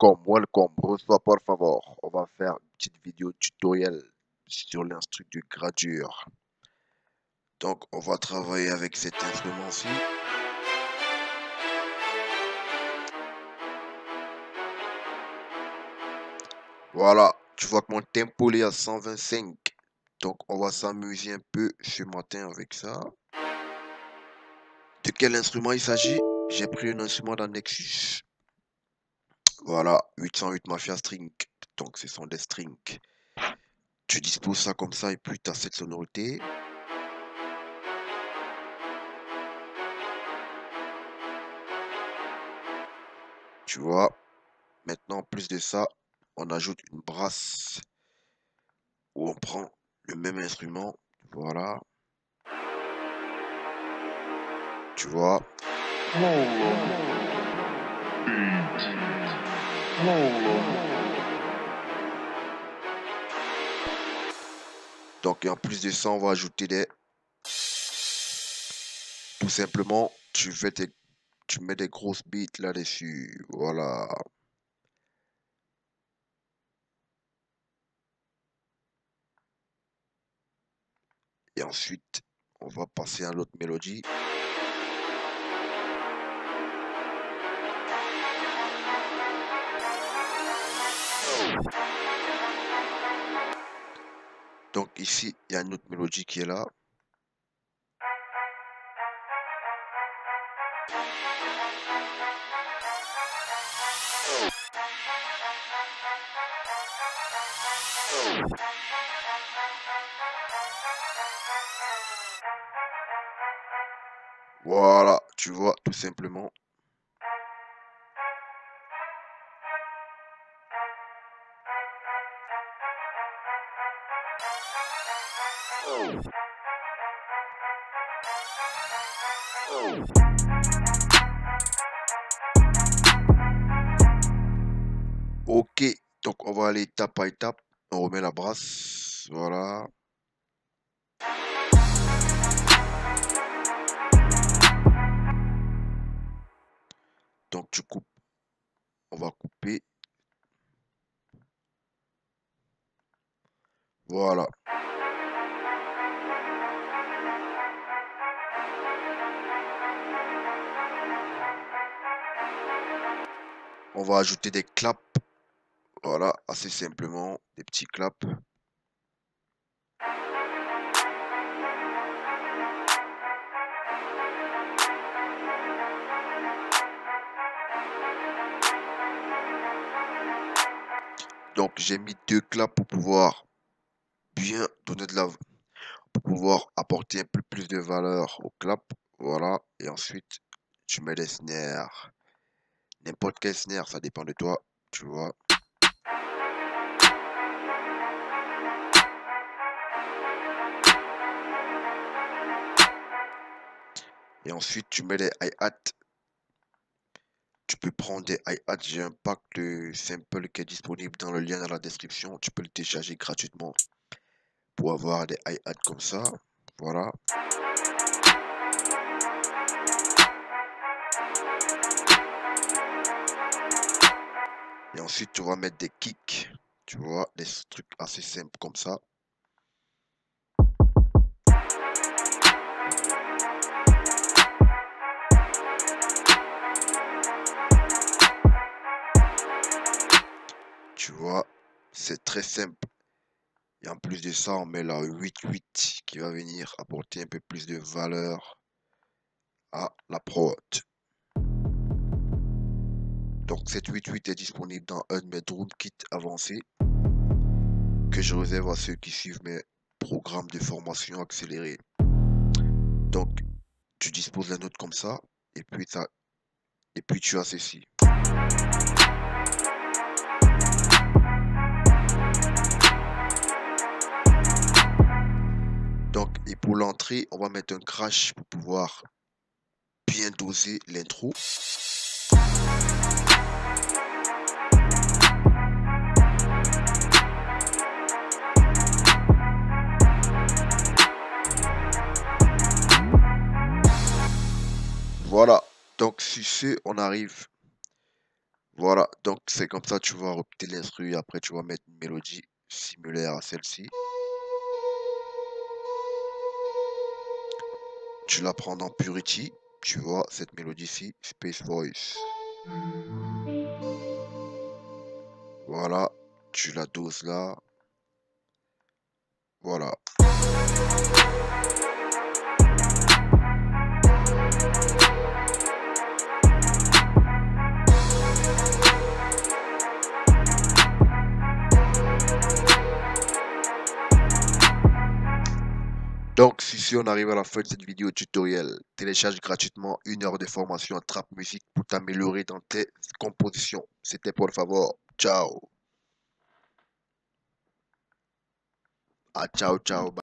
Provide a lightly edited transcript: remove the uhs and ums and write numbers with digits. Welcome, reçois por favor. On va faire une petite vidéo tutoriel sur l'instru de gradure. Donc on va travailler avec cet instrument-ci. Voilà, tu vois que mon tempo est à 125. Donc on va s'amuser un peu ce matin avec ça. De quel instrument il s'agit? J'ai pris un instrument d'un Nexus. Voilà, 808 mafia string, donc ce sont des strings. Tu disposes ça comme ça et puis tu as cette sonorité. Tu vois, maintenant en plus de ça, on ajoute une brasse où on prend le même instrument. Voilà. Tu vois. Donc en plus de ça, on va ajouter des... Tout simplement, tu mets des grosses beats là-dessus. Voilà. Et ensuite, on va passer à l'autre mélodie. Donc ici, il y a une autre mélodie qui est là. Voilà, tu vois, tout simplement. Ok, donc on va aller étape par étape. On remet la brasse, voilà. Donc tu coupes, on va couper. Voilà. On va ajouter des claps. Voilà, assez simplement, des petits claps. Donc j'ai mis deux claps pour pouvoir bien donner de la... Pour pouvoir apporter un peu plus de valeur au clap. Voilà, et ensuite tu mets des snares. N'importe quel snare, ça dépend de toi, tu vois. Et ensuite, tu mets les hi-hats. Tu peux prendre des hi-hats. J'ai un pack de sample qui est disponible dans le lien dans la description. Tu peux le télécharger gratuitement pour avoir des hi-hats comme ça. Voilà. Et ensuite, tu vas mettre des kicks. Tu vois, des trucs assez simples comme ça. Tu vois, c'est très simple. Et en plus de ça, on met la 8-8 qui va venir apporter un peu plus de valeur à la prod. Donc cette 8-8 est disponible dans un de mes drumkits avancés que je réserve à ceux qui suivent mes programmes de formation accélérée. Donc tu disposes la note comme ça et puis, tu as ceci. Donc, et pour l'entrée, on va mettre un crash pour pouvoir bien doser l'intro. Voilà, donc sur ce, on arrive. Voilà, donc c'est comme ça, tu vas repeter l'instru, après tu vas mettre une mélodie similaire à celle-ci. Tu la prends dans Purity, tu vois cette mélodie-ci, Space Voice. Voilà, tu la doses là. Voilà. Donc, si on arrive à la fin de cette vidéo tutoriel, télécharge gratuitement une heure de formation en trap musique pour t'améliorer dans tes compositions. C'était Poll Favor. Ciao. Ah, ciao, ciao.